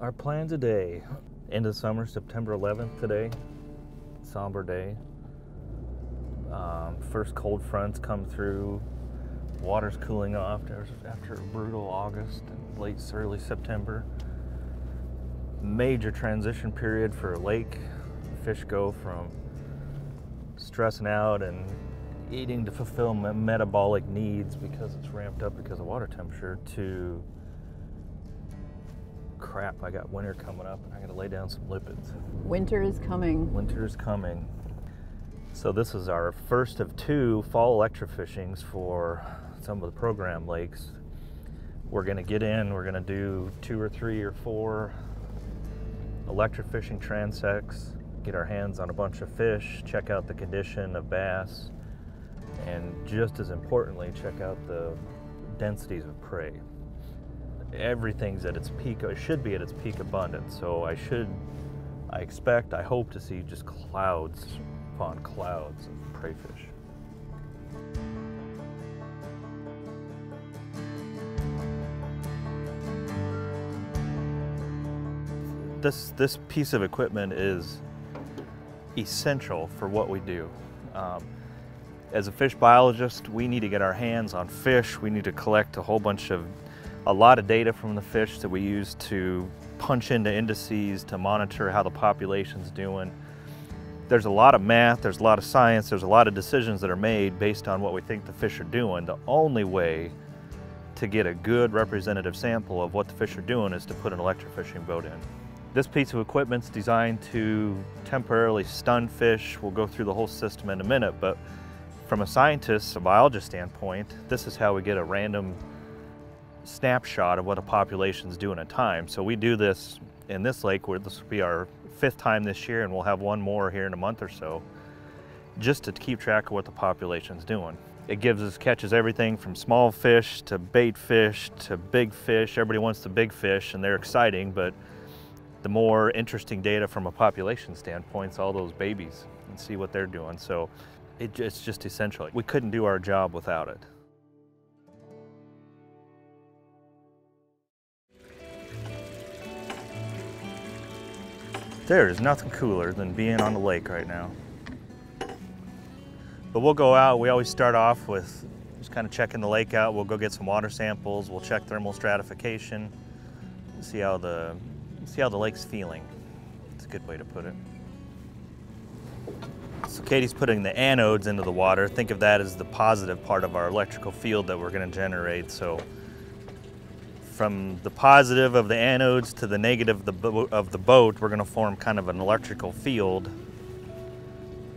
Our plan today, end of summer, September 11th today, somber day. First cold fronts come through, water's cooling off after a brutal August and late early September. Major transition period for a lake. Fish go from stressing out and eating to fulfill metabolic needs because it's ramped up because of water temperature to crap, I got winter coming up and I gotta lay down some lipids. Winter is coming. Winter is coming. So this is our first of two fall electrofishings for some of the program lakes. We're gonna get in, we're gonna do 2 or 3 or 4 electrofishing transects, get our hands on a bunch of fish, check out the condition of bass, and just as importantly, check out the densities of prey. Everything's at its peak, it should be at its peak abundance, so I hope to see just clouds upon clouds of prey fish. This piece of equipment is essential for what we do. As a fish biologist, we need to get our hands on fish. We need to collect a lot of data from the fish that we use to punch into indices to monitor how the population's doing. There's a lot of math, there's a lot of science, there's a lot of decisions that are made based on what we think the fish are doing. The only way to get a good representative sample of what the fish are doing is to put an electrofishing boat in. This piece of equipment's designed to temporarily stun fish. We'll go through the whole system in a minute, but from a scientist, a biologist standpoint, this is how we get a random snapshot of what a population's doing at time. So we do this in this lake, where this will be our 5th time this year, and we'll have one more here in a month or so, just to keep track of what the population's doing. It catches everything from small fish to bait fish to big fish. Everybody wants the big fish and they're exciting, but the more interesting data from a population standpoint is all those babies and see what they're doing. So it's just essential. We couldn't do our job without it. There is nothing cooler than being on the lake right now. But we'll go out, we always start off with just kind of checking the lake out. We'll go get some water samples, we'll check thermal stratification, see how the lake's feeling. It's a good way to put it. So Katie's putting the anodes into the water. Think of that as the positive part of our electrical field that we're going to generate. So from the positive of the anodes to the negative of the boat, we're gonna form kind of an electrical field.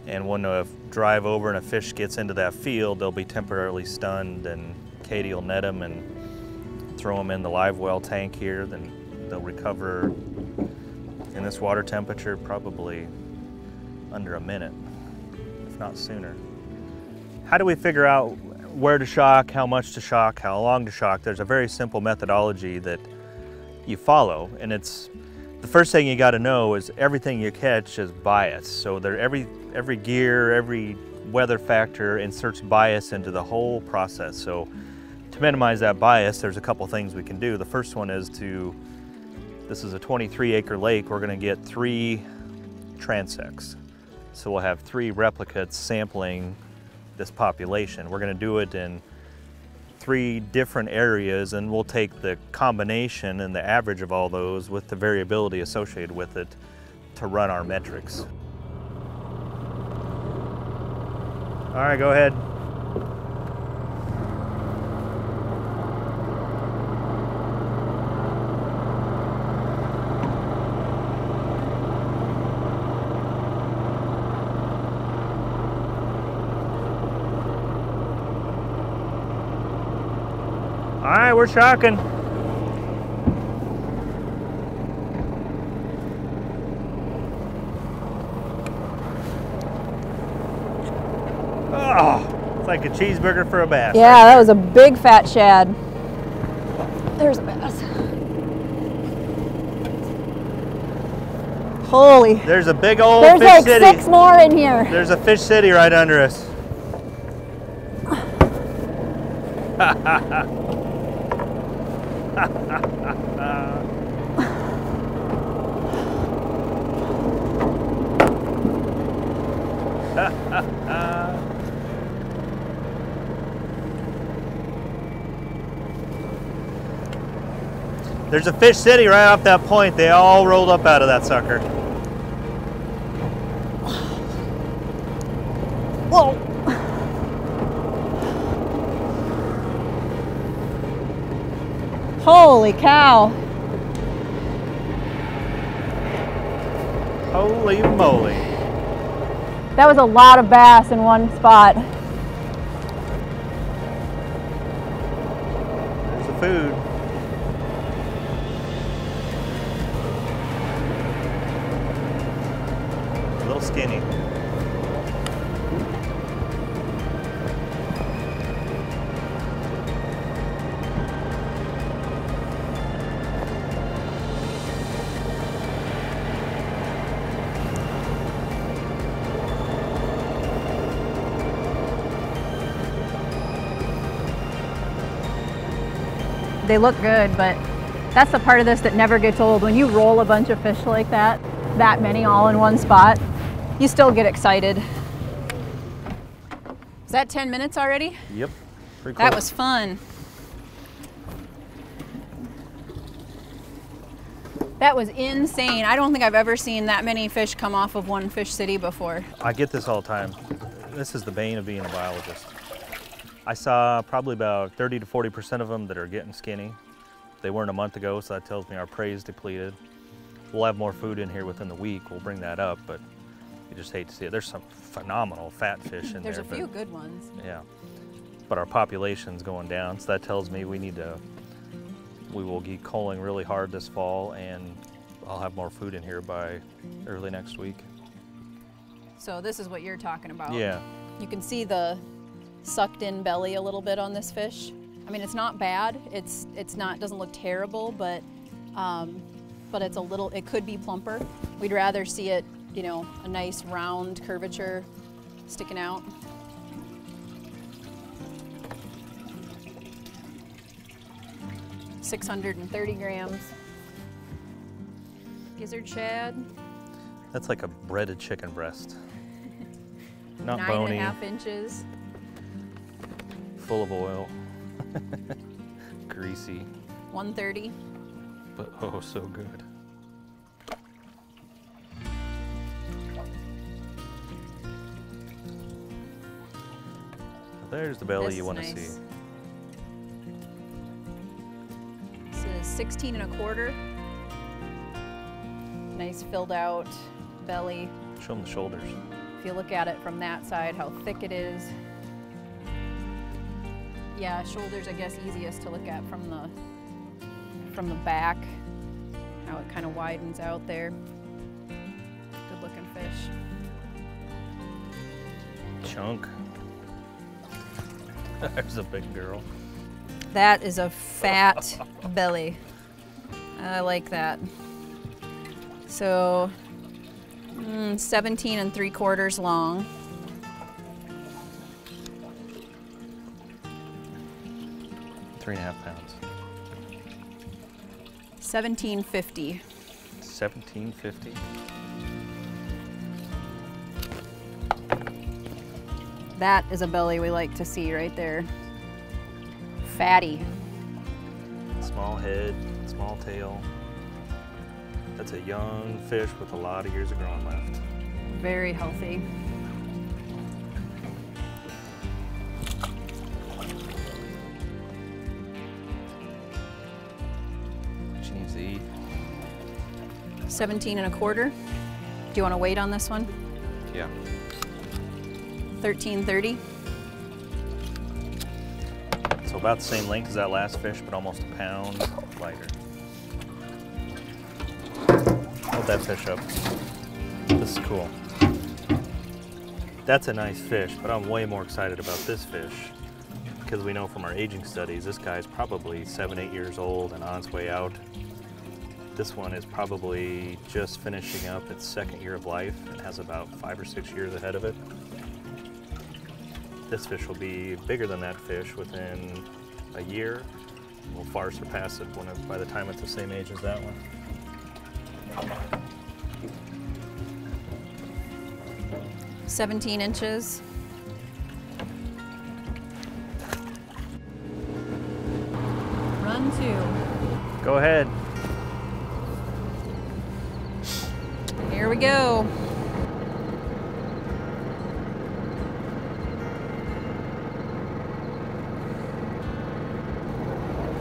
And when a drive over and a fish gets into that field, they'll be temporarily stunned, and Katie will net them and throw them in the live well tank here. Then they'll recover in this water temperature probably under a minute, if not sooner. How do we figure out where to shock, how much to shock, how long to shock? There's a very simple methodology that you follow, and it's the first thing you got to know is everything you catch is biased. So every gear, every weather factor inserts bias into the whole process. So to minimize that bias, there's a couple things we can do. The first one is this is a 23-acre lake. We're going to get 3 transects. So we'll have 3 replicates sampling this population. We're going to do it in 3 different areas, and we'll take the combination and the average of all those with the variability associated with it to run our metrics. All right, go ahead. All right, we're shocking. Oh, it's like a cheeseburger for a bass. Yeah, right? That was a big fat shad. There's a bass. Holy. There's a big old fish city. There's like 6 more in here. There's a fish city right under us. Ha ha ha. There's a fish city right off that point. They all rolled up out of that sucker. Whoa. Holy cow. Holy moly. That was a lot of bass in one spot. There's the food. A little skinny. They look good, but that's the part of this that never gets old. When you roll a bunch of fish like that, that many all in one spot, you still get excited. Is that 10 minutes already? Yep. Pretty cool. That was fun. That was insane. I don't think I've ever seen that many fish come off of one fish city before. I get this all the time. This is the bane of being a biologist. I saw probably about 30 to 40% of them that are getting skinny. They weren't a month ago, so that tells me our prey's depleted. We'll have more food in here within the week. We'll bring that up, but you just hate to see it. There's some phenomenal fat fish in there. There's a few good ones. Yeah, but our population's going down, so that tells me we need to, we will get culling really hard this fall, and I'll have more food in here by early next week. So this is what you're talking about. Yeah. You can see the sucked in belly a little bit on this fish. I mean, it's not bad. It's not, doesn't look terrible, but it's a little, it could be plumper. We'd rather see it, you know, a nice round curvature sticking out. $630 grams. Gizzard shad. That's like a breaded chicken breast. Not bony. 9.5 inches. Full of oil. Greasy. 130. But oh, so good. There's the belly this you want to nice. See. This is 16.25. Nice filled out belly. Show them the shoulders. If you look at it from that side, how thick it is. Yeah, shoulders I guess easiest to look at from the back, how it kind of widens out there. Good looking fish. Chunk. There's a big girl. That is a fat belly. I like that. So 17.75 long. Three and a half pounds. 17.50. 17.50. That is a belly we like to see right there. Fatty. Small head, small tail. That's a young fish with a lot of years of growing left. Very healthy. To eat. 17.25. Do you want to wait on this one? Yeah. 13.30. So about the same length as that last fish, but almost a pound lighter. Hold that fish up. This is cool. That's a nice fish, but I'm way more excited about this fish because we know from our aging studies, this guy's probably 7 or 8 years old and on its way out. This one is probably just finishing up its second year of life and has about 5 or 6 years ahead of it. This fish will be bigger than that fish within a year. We'll far surpass it when it, by the time it's the same age as that one. 17 inches. Run two. Go ahead. we go.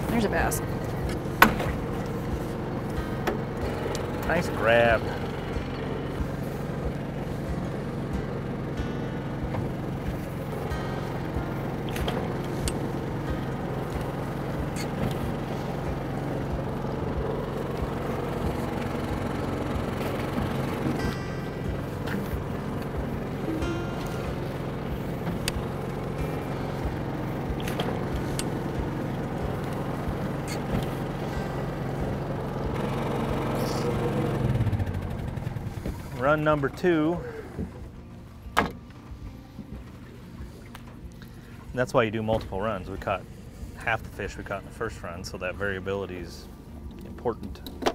There's a bass. Nice grab. Run number two. And that's why you do multiple runs. We caught half the fish we caught in the first run, so that variability is important.